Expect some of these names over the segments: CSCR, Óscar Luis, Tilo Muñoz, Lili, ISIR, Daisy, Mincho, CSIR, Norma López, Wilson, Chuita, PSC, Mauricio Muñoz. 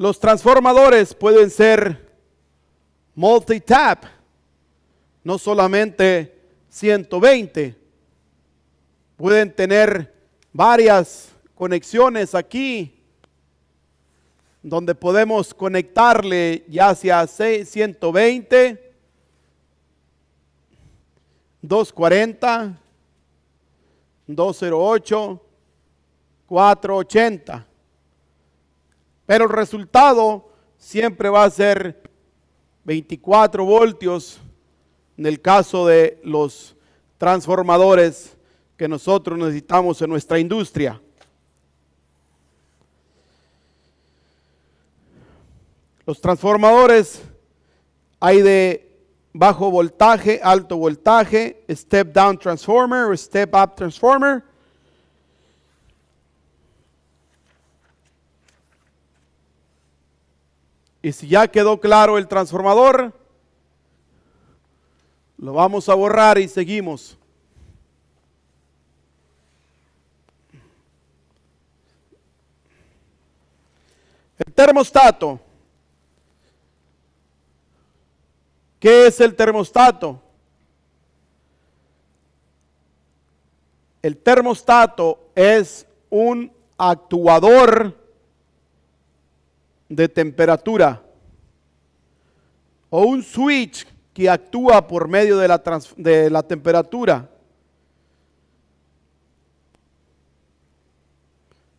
Los transformadores pueden ser multi-tap, no solamente 120. Pueden tener varias conexiones aquí, donde podemos conectarle ya sea 120, 240, 208, 480. Pero el resultado siempre va a ser 24 voltios en el caso de los transformadores que nosotros necesitamos en nuestra industria. Los transformadores hay de bajo voltaje, alto voltaje, step down transformer, step up transformer. Y si ya quedó claro el transformador, lo vamos a borrar y seguimos. El termostato. ¿Qué es el termostato? El termostato es un actuador de temperatura o un switch que actúa por medio de la temperatura.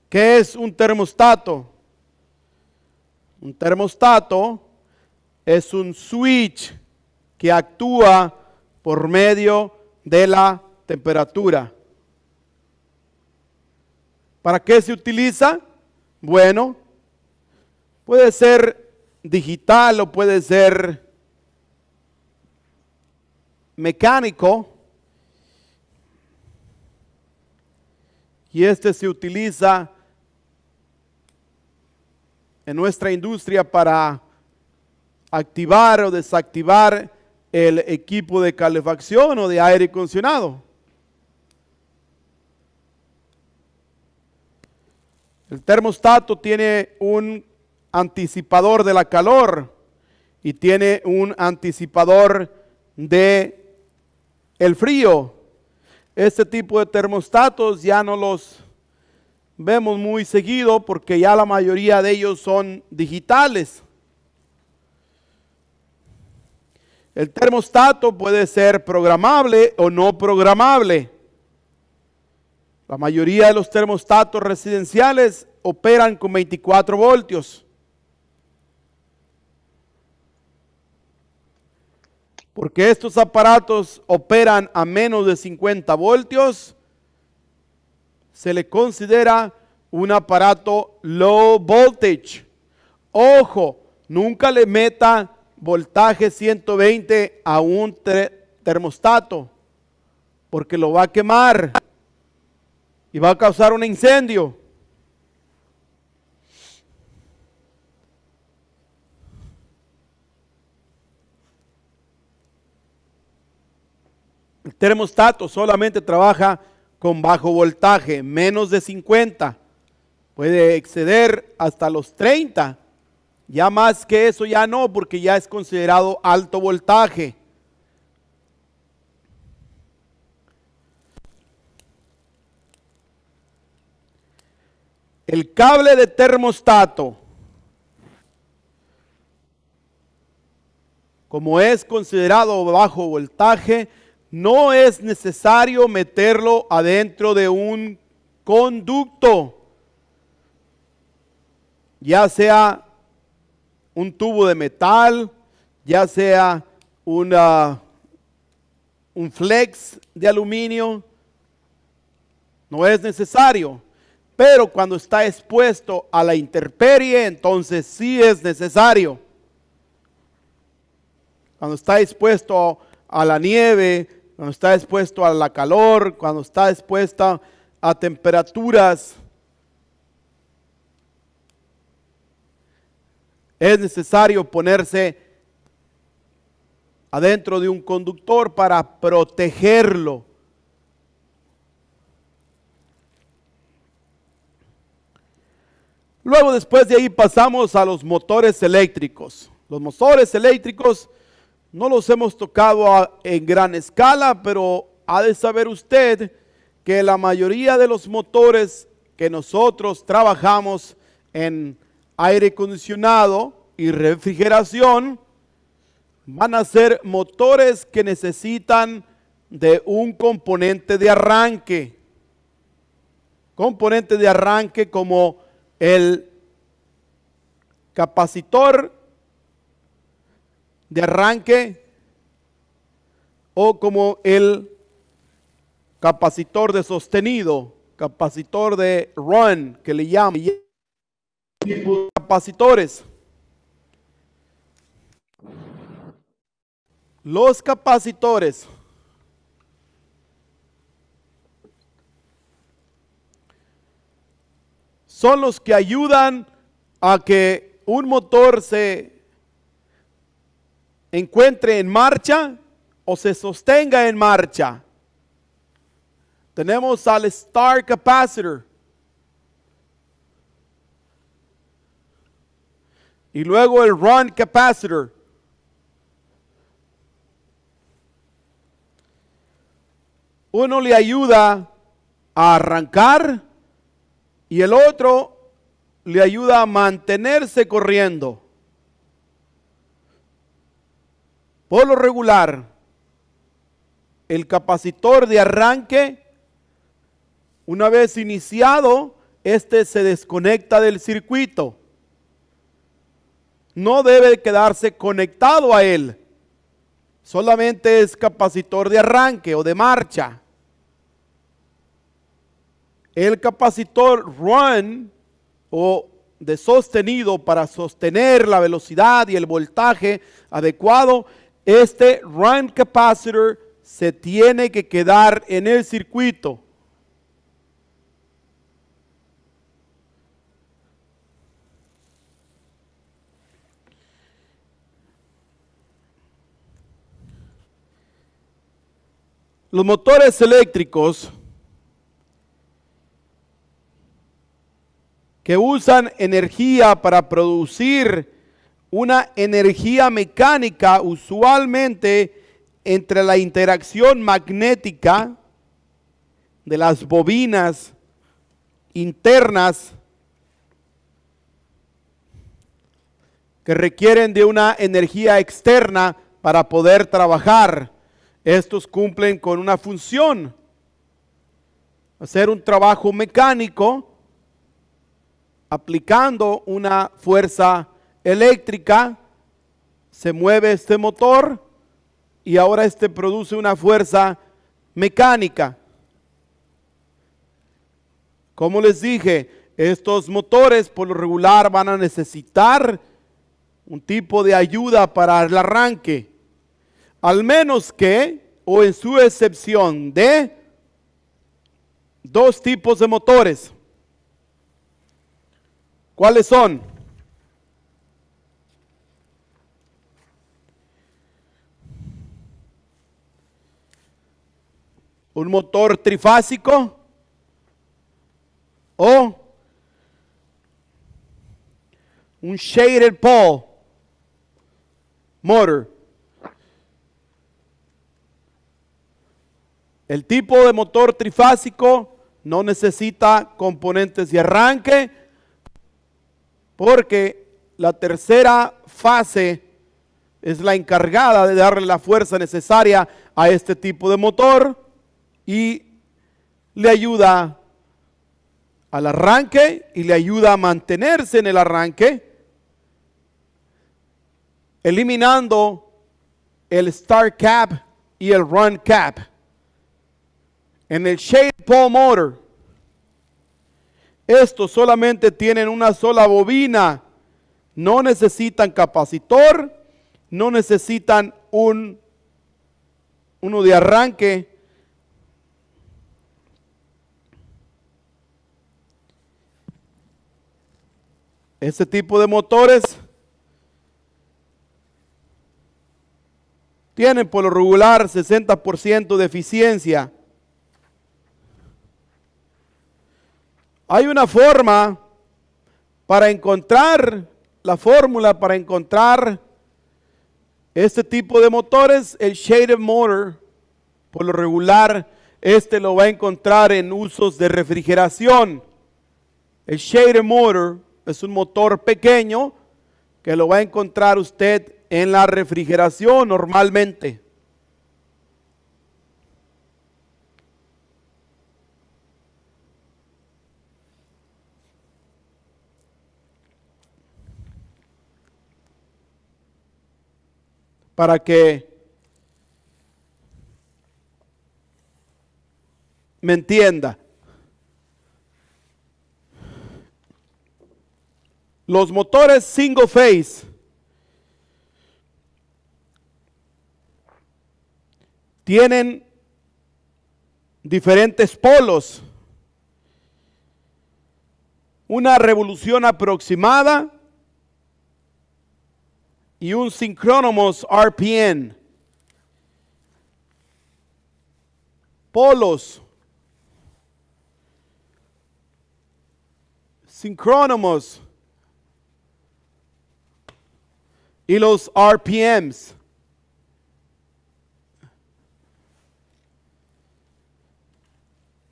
¿Qué es un termostato? Un termostato es un switch que actúa por medio de la temperatura. ¿Para qué se utiliza? Bueno, puede ser digital o puede ser mecánico. Y este se utiliza en nuestra industria para activar o desactivar el equipo de calefacción o de aire acondicionado. El termostato tiene un anticipador de la calor y tiene un anticipador de el frío. Este tipo de termostatos ya no los vemos muy seguido porque ya la mayoría de ellos son digitales. El termostato puede ser programable o no programable. La mayoría de los termostatos residenciales operan con 24 voltios. Porque estos aparatos operan a menos de 50 voltios, se le considera un aparato low voltage. Ojo, nunca le meta voltaje 120 a un termostato, porque lo va a quemar y va a causar un incendio. El termostato solamente trabaja con bajo voltaje, menos de 50, puede exceder hasta los 30. Ya más que eso ya no, porque ya es considerado alto voltaje. El cable de termostato, como es considerado bajo voltaje, no es necesario meterlo adentro de un conducto, ya sea un tubo de metal, ya sea un flex de aluminio, no es necesario. Pero cuando está expuesto a la intemperie, entonces sí es necesario. Cuando está expuesto a la nieve, cuando está expuesto a la calor, cuando está expuesta a temperaturas, es necesario ponerse adentro de un conductor para protegerlo. Luego después de ahí pasamos a los motores eléctricos. Los motores eléctricos no los hemos tocado en gran escala, pero ha de saber usted que la mayoría de los motores que nosotros trabajamos en aire acondicionado y refrigeración van a ser motores que necesitan de un componente de arranque. Componente de arranque como el capacitor de arranque o como el capacitor de sostenido, capacitor de run, que le llaman capacitores. Los capacitores son los que ayudan a que un motor se encuentre en marcha o se sostenga en marcha. Tenemos al start capacitor. Y luego el run capacitor. Uno le ayuda a arrancar y el otro le ayuda a mantenerse corriendo. Por lo regular, el capacitor de arranque, una vez iniciado, este se desconecta del circuito. No debe quedarse conectado a él. Solamente es capacitor de arranque o de marcha. El capacitor run o de sostenido para sostener la velocidad y el voltaje adecuado, este run capacitor se tiene que quedar en el circuito. Los motores eléctricos que usan energía para producir una energía mecánica, usualmente entre la interacción magnética de las bobinas internas que requieren de una energía externa para poder trabajar. Estos cumplen con una función, hacer un trabajo mecánico aplicando una fuerza eléctrica. Se mueve este motor y ahora este produce una fuerza mecánica. Como les dije, estos motores por lo regular van a necesitar un tipo de ayuda para el arranque, al menos que, o en su excepción de, dos tipos de motores. ¿Cuáles son? Un motor trifásico o un shaded pole motor. El tipo de motor trifásico no necesita componentes de arranque, porque la tercera fase es la encargada de darle la fuerza necesaria a este tipo de motor y le ayuda al arranque y le ayuda a mantenerse en el arranque, eliminando el start cap y el run cap. En el shaded pole motor, estos solamente tienen una sola bobina, no necesitan capacitor, no necesitan uno de arranque. Este tipo de motores tienen por lo regular 60% de eficiencia. Hay una forma para encontrar la fórmula, para encontrar este tipo de motores, el shaded motor, por lo regular, este lo va a encontrar en usos de refrigeración. El shaded motor es un motor pequeño que lo va a encontrar usted en la refrigeración normalmente. Para que me entienda, los motores single phase tienen diferentes polos, una revolución aproximada y un sincrónomos RPM. Polos, sincrónomos y los RPMs.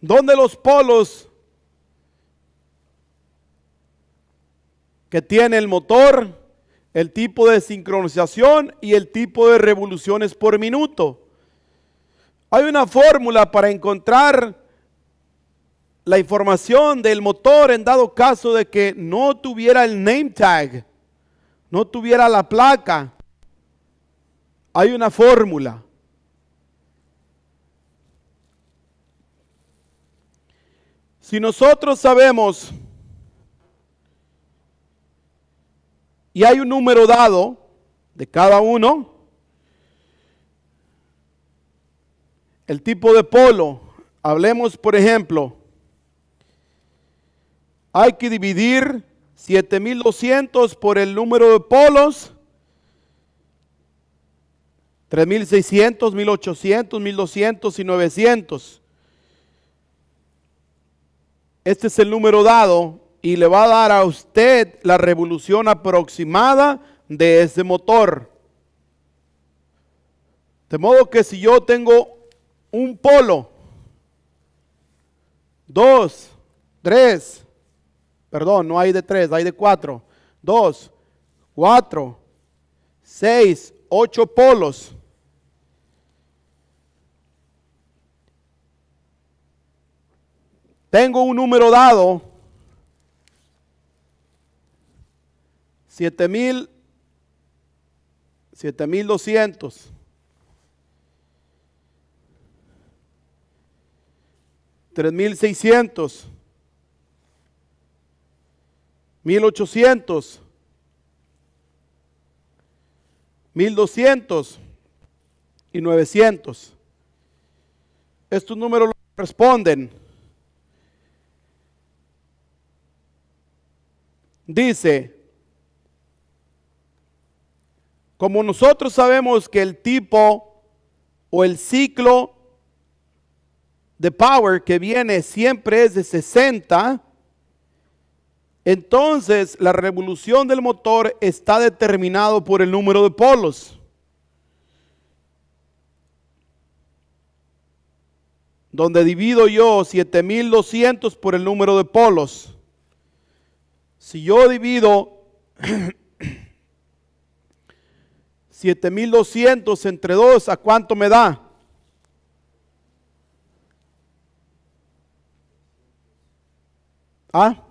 Donde los polos que tiene el motor, el tipo de sincronización y el tipo de revoluciones por minuto. Hay una fórmula para encontrar la información del motor en dado caso de que no tuviera el name tag, no tuviera la placa. Hay una fórmula. Si nosotros sabemos, y hay un número dado de cada uno, el tipo de polo, hablemos por ejemplo, hay que dividir 7200 por el número de polos, 3600, 1800, 1200 y 900. Este es el número dado y le va a dar a usted la revolución aproximada de ese motor. De modo que si yo tengo un polo, 2, 3, perdón, no hay de 3, hay de 4, 2, 4, 6, 8 polos. Tengo un número dado, 7200. $3600, $1800, $1200 y $900. Estos números responden. Dice, como nosotros sabemos que el tipo o el ciclo de power que viene siempre es de 60, entonces la revolución del motor está determinado por el número de polos. Donde divido yo 7200 por el número de polos. Si yo divido 7200 entre 2, ¿a cuánto me da? 3,600.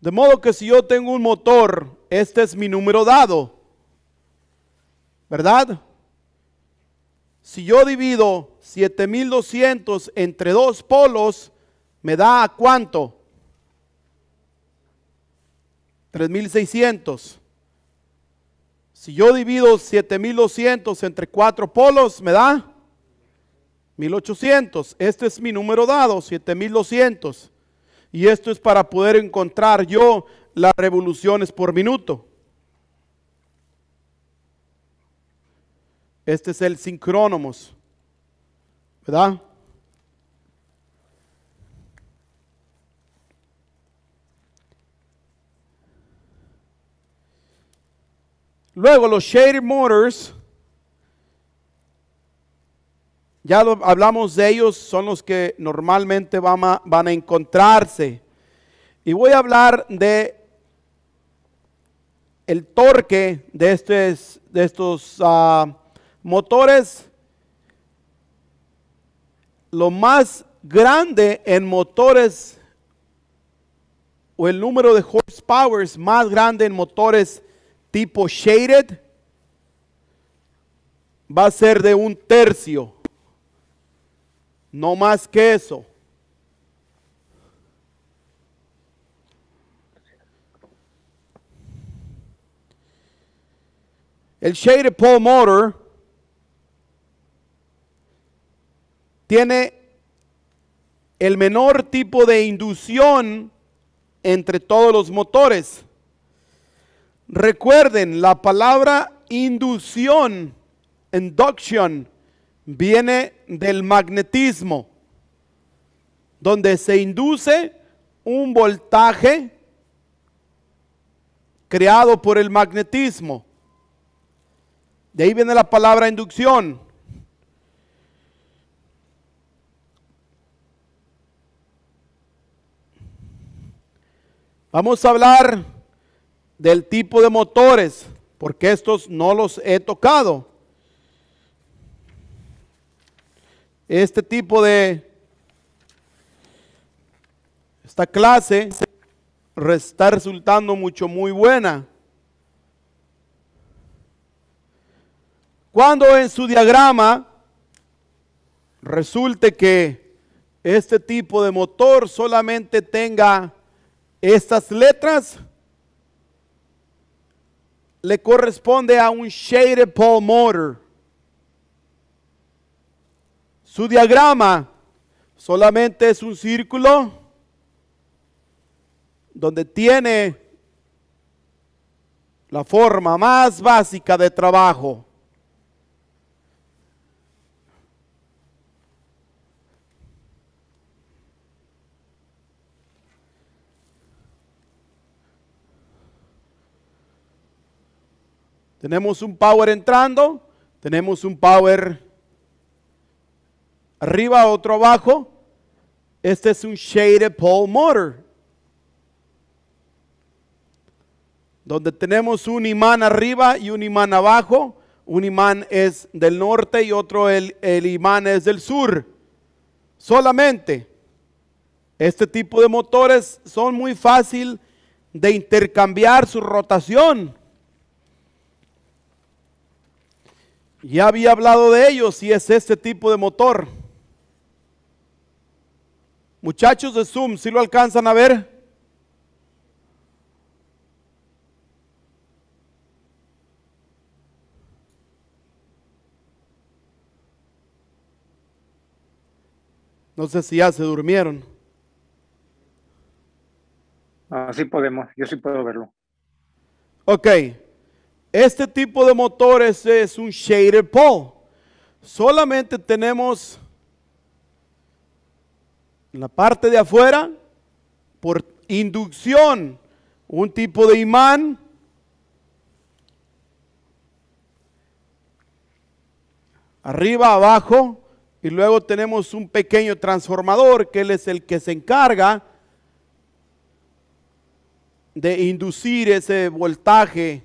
De modo que si yo tengo un motor, este es mi número dado, ¿verdad? Si yo divido 7200 entre 2 polos, ¿me da a cuánto? 3600. Si yo divido 7200 entre 4 polos, ¿me da? 1800. Este es mi número dado, 7200. Y esto es para poder encontrar yo las revoluciones por minuto. Este es el sincrónomos, ¿verdad? Luego los shaded motors, ya hablamos de ellos, son los que normalmente van a encontrarse. Y voy a hablar de el torque de estos motores. Lo más grande en motores, o el número de horsepower más grande en motores tipo shaded, va a ser de 1/3, no más que eso. El shaded pole motor tiene el menor tipo de inducción entre todos los motores. Recuerden, la palabra inducción, induction, viene del magnetismo, donde se induce un voltaje creado por el magnetismo. De ahí viene la palabra inducción. Vamos a hablar del tipo de motores, porque estos no los he tocado. Este tipo de, esta clase está resultando muy buena. Cuando en su diagrama resulte que este tipo de motor solamente tenga estas letras, le corresponde a un shaded pole motor. Su diagrama solamente es un círculo donde tiene la forma más básica de trabajo. Tenemos un power entrando, tenemos un power arriba, otro abajo. Este es un shaded pole motor, donde tenemos un imán arriba y un imán abajo. Un imán es del norte y otro, el imán es del sur. Solamente este tipo de motores son muy fácil de intercambiar su rotación. Ya había hablado de ellos, y es este tipo de motor. Muchachos de Zoom, ¿sí lo alcanzan a ver? No sé si ya se durmieron. Así podemos, yo sí puedo verlo. Ok. Este tipo de motores es un shaded pole. Solamente tenemos en la parte de afuera, por inducción, un tipo de imán. Arriba, abajo, y luego tenemos un pequeño transformador, que él es el que se encarga de inducir ese voltaje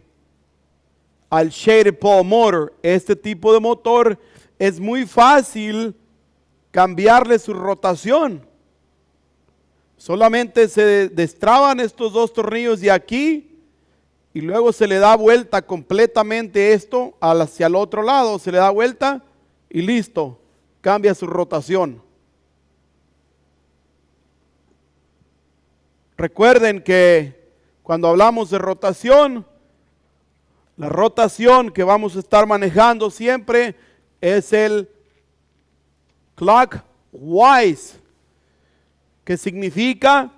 al shaded pole motor. Este tipo de motor es muy fácil cambiarle su rotación. Solamente se destraban estos dos tornillos de aquí, y luego se le da vuelta completamente esto hacia el otro lado. Se le da vuelta y listo, cambia su rotación. Recuerden que cuando hablamos de rotación, la rotación que vamos a estar manejando siempre es el clockwise, que significa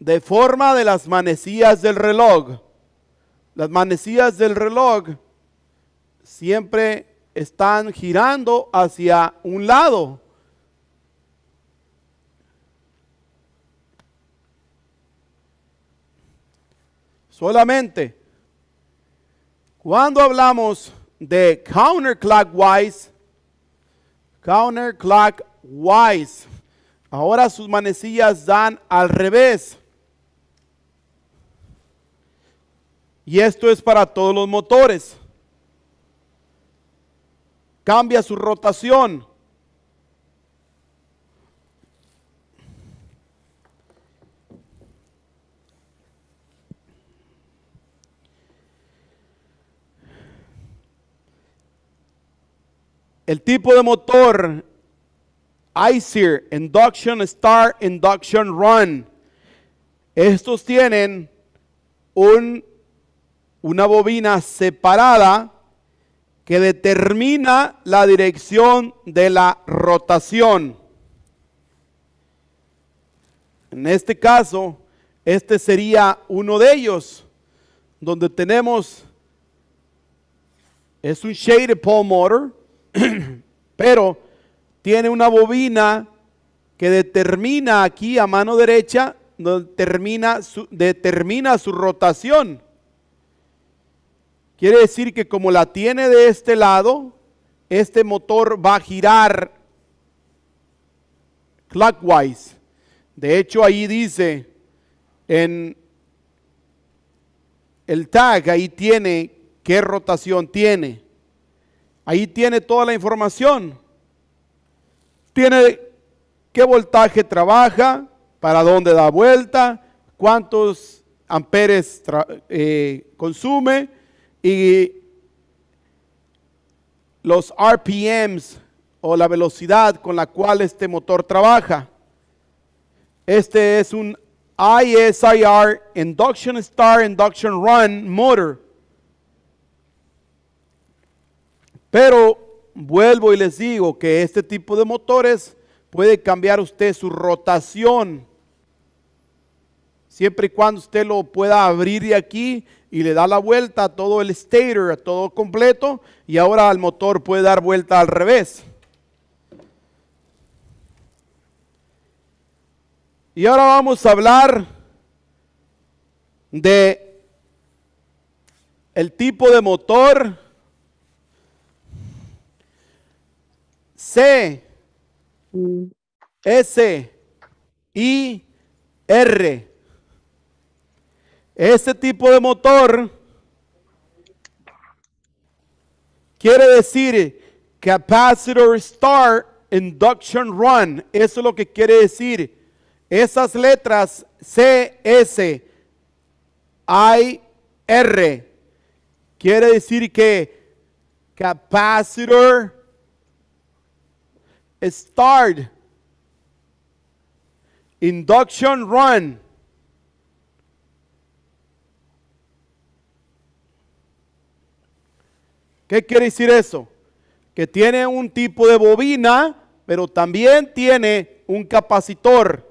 de forma de las manecillas del reloj. Las manecillas del reloj siempre están girando hacia un lado. Solamente Cuando hablamos de counterclockwise, ahora sus manecillas dan al revés. Y esto es para todos los motores. Cambia su rotación. El tipo de motor ISIR, Induction Start, Induction Run. Estos tienen una bobina separada que determina la dirección de la rotación. En este caso, este sería uno de ellos, donde tenemos, es un shaded pole motor, pero tiene una bobina que determina aquí a mano derecha, determina su rotación. Quiere decir que como la tiene de este lado, este motor va a girar clockwise. De hecho, ahí dice en el tag, ahí tiene qué rotación tiene. Ahí tiene toda la información. Tiene qué voltaje trabaja, para dónde da vuelta, cuántos amperes consume y los RPMs o la velocidad con la cual este motor trabaja. Este es un ISIR, Induction Start, Induction Run motor. Pero vuelvo y les digo que este tipo de motores puede cambiar usted su rotación, siempre y cuando usted lo pueda abrir de aquí y le da la vuelta a todo el stator, a todo completo, y ahora el motor puede dar vuelta al revés. Y ahora vamos a hablar de el tipo de motor CSIR. Este tipo de motor quiere decir Capacitor Start Induction Run. Eso es lo que quiere decir. Esas letras CSIR quiere decir que Capacitor Start, Induction Run. ¿Qué quiere decir eso? Que tiene un tipo de bobina, pero también tiene un capacitor.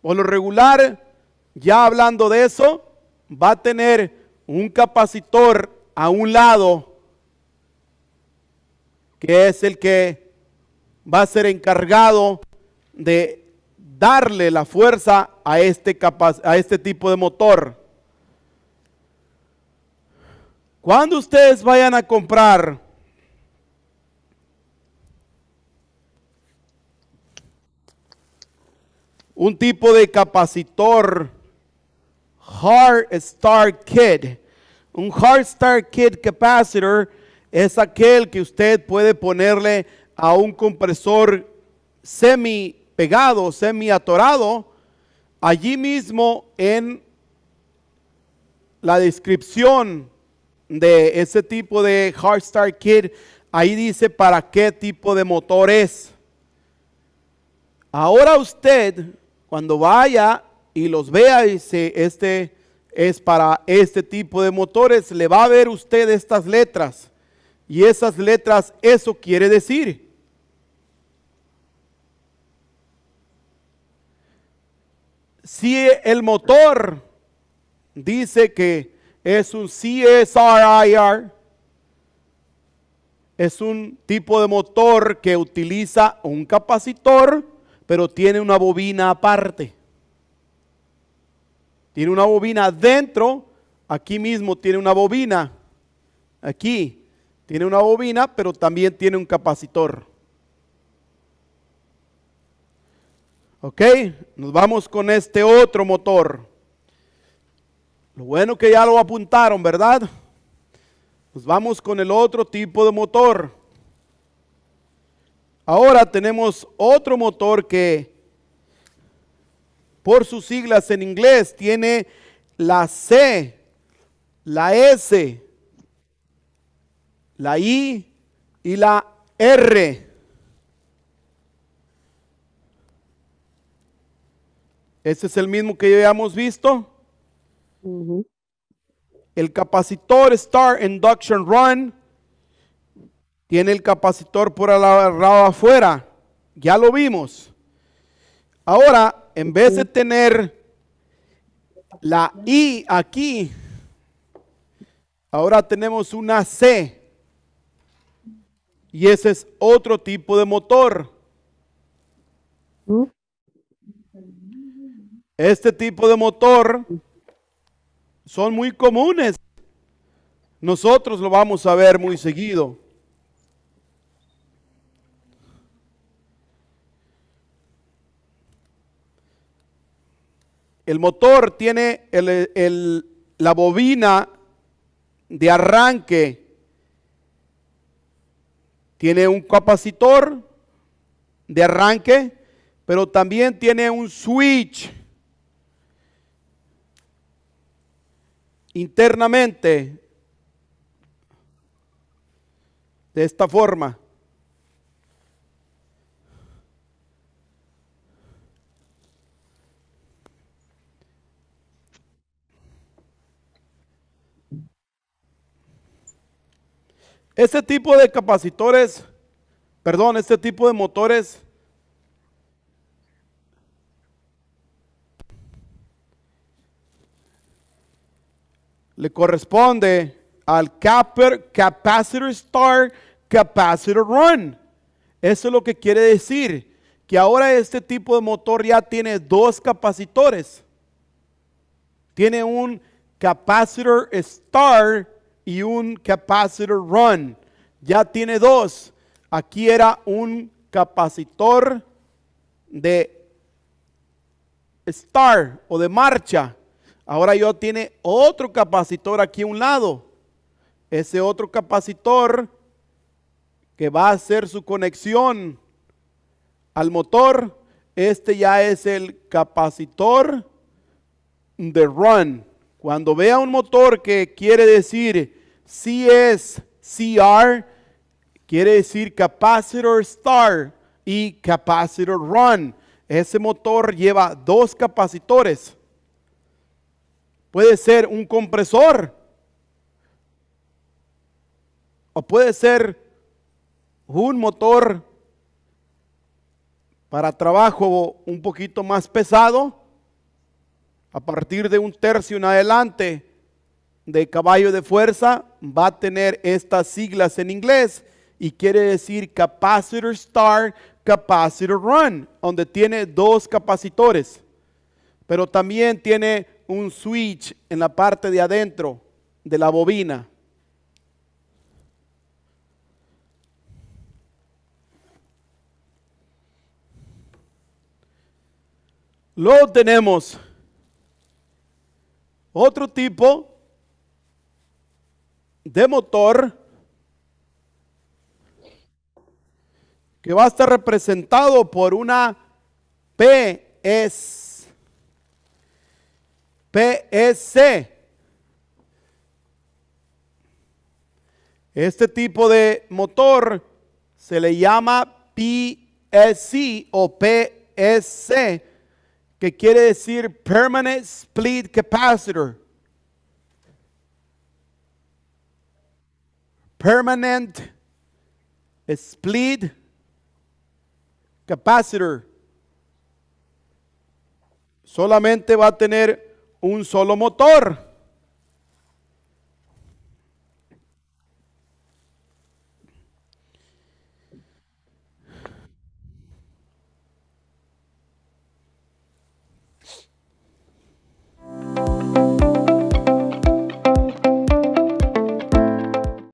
Por lo regular, ya hablando de eso, va a tener un capacitor a un lado, que es el que va a ser encargado de darle la fuerza a este tipo de motor. Cuando ustedes vayan a comprar un tipo de capacitor Hard Start Kit, un Hard Start Kit Capacitor es aquel que usted puede ponerle a un compresor semi pegado, semi atorado. Allí mismo en la descripción de ese tipo de Hard Start Kit, ahí dice para qué tipo de motor es. Ahora usted, cuando vaya y los vea y dice, este es para este tipo de motores, le va a ver usted estas letras. Y esas letras, eso quiere decir. Si el motor dice que es un CSIR, es un tipo de motor que utiliza un capacitor, pero tiene una bobina aparte. Tiene una bobina dentro aquí mismo tiene una bobina, aquí tiene una bobina, pero también tiene un capacitor. Ok, nos vamos con este otro motor. Lo bueno que ya lo apuntaron, ¿verdad? Nos vamos con el otro tipo de motor. Ahora tenemos otro motor que por sus siglas en inglés tiene la C, la S, la I y la R. Este es el mismo que ya habíamos visto. Uh-huh. El capacitor Start Induction Run tiene el capacitor por el lado afuera, ya lo vimos. Ahora, en vez de tener la I aquí, ahora tenemos una C, y ese es otro tipo de motor. Este tipo de motor son muy comunes. Nosotros lo vamos a ver muy seguido. El motor tiene la bobina de arranque. Tiene un capacitor de arranque, pero también tiene un switch internamente, de esta forma. Este tipo de capacitores, perdón, este tipo de motores le corresponde al Capacitor Start, Capacitor Run. Eso es lo que quiere decir, que ahora este tipo de motor ya tiene dos capacitores. Tiene un Capacitor Start y un Capacitor Run. Ya tiene dos. Aquí era un capacitor de Start o de marcha. Ahora yo tiene otro capacitor aquí a un lado. Ese otro capacitor que va a hacer su conexión al motor, este ya es el capacitor de run. Cuando vea un motor que quiere decir CSCR, quiere decir Capacitor Start y Capacitor Run. Ese motor lleva dos capacitores. Puede ser un compresor o puede ser un motor para trabajo un poquito más pesado, a partir de 1/3 en adelante de caballo de fuerza, va a tener estas siglas en inglés y quiere decir Capacitor Start, Capacitor Run, donde tiene dos capacitores, pero también tiene un switch en la parte de adentro de la bobina. Luego tenemos otro tipo de motor que va a estar representado por una PSC. Este tipo de motor se le llama PSC o PSC, que quiere decir Permanent Split Capacitor. Permanent Split Capacitor. Solamente va a tener un solo motor.